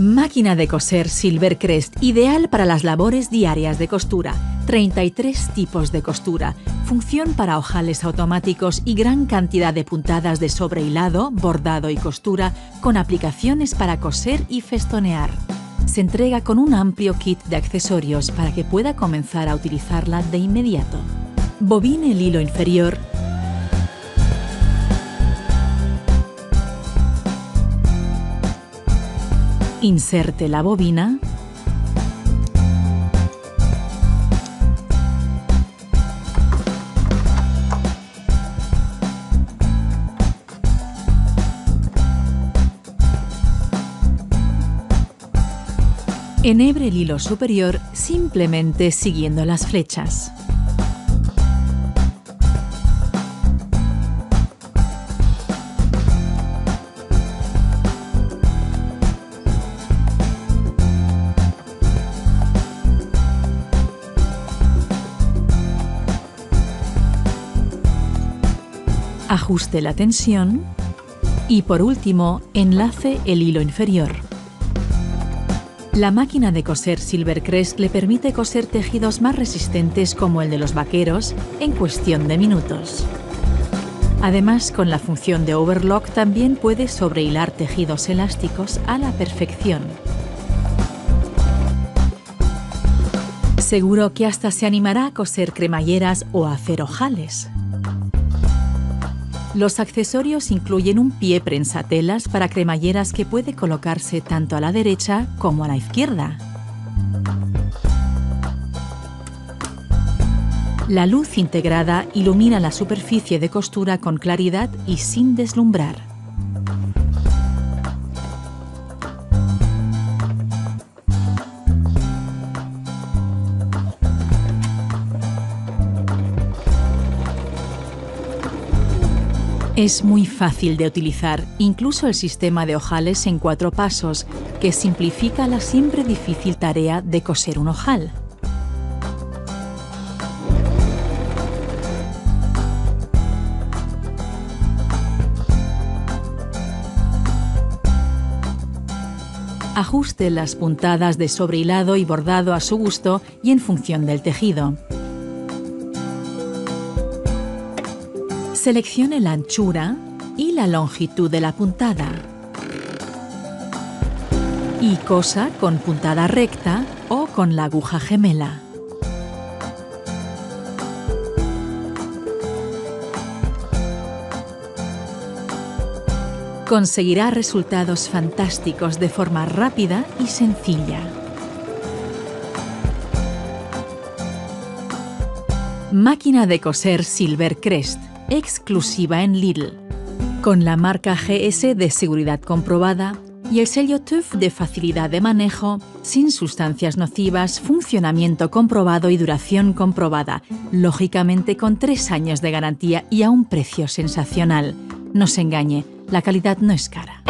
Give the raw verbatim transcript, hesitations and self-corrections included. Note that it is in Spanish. Máquina de coser Silvercrest, ideal para las labores diarias de costura. treinta y tres tipos de costura, función para ojales automáticos y gran cantidad de puntadas de sobrehilado, bordado y costura, con aplicaciones para coser y festonear. Se entrega con un amplio kit de accesorios para que pueda comenzar a utilizarla de inmediato. Bobine el hilo inferior, inserte la bobina, enhebre el hilo superior simplemente siguiendo las flechas. Ajuste la tensión y, por último, enlace el hilo inferior. La máquina de coser Silvercrest le permite coser tejidos más resistentes como el de los vaqueros en cuestión de minutos. Además, con la función de overlock también puede sobrehilar tejidos elásticos a la perfección. Seguro que hasta se animará a coser cremalleras o a hacer ojales. Los accesorios incluyen un pie prensatelas para cremalleras que puede colocarse tanto a la derecha como a la izquierda. La luz integrada ilumina la superficie de costura con claridad y sin deslumbrar. Es muy fácil de utilizar, incluso el sistema de ojales en cuatro pasos, que simplifica la siempre difícil tarea de coser un ojal. Ajuste las puntadas de sobrehilado y bordado a su gusto y en función del tejido. Seleccione la anchura y la longitud de la puntada y cosa con puntada recta o con la aguja gemela. Conseguirá resultados fantásticos de forma rápida y sencilla. Máquina de coser Silvercrest, exclusiva en Lidl, con la marca G S de seguridad comprobada y el sello TÜV de facilidad de manejo, sin sustancias nocivas, funcionamiento comprobado y duración comprobada, lógicamente con tres años de garantía y a un precio sensacional. No se engañe, la calidad no es cara.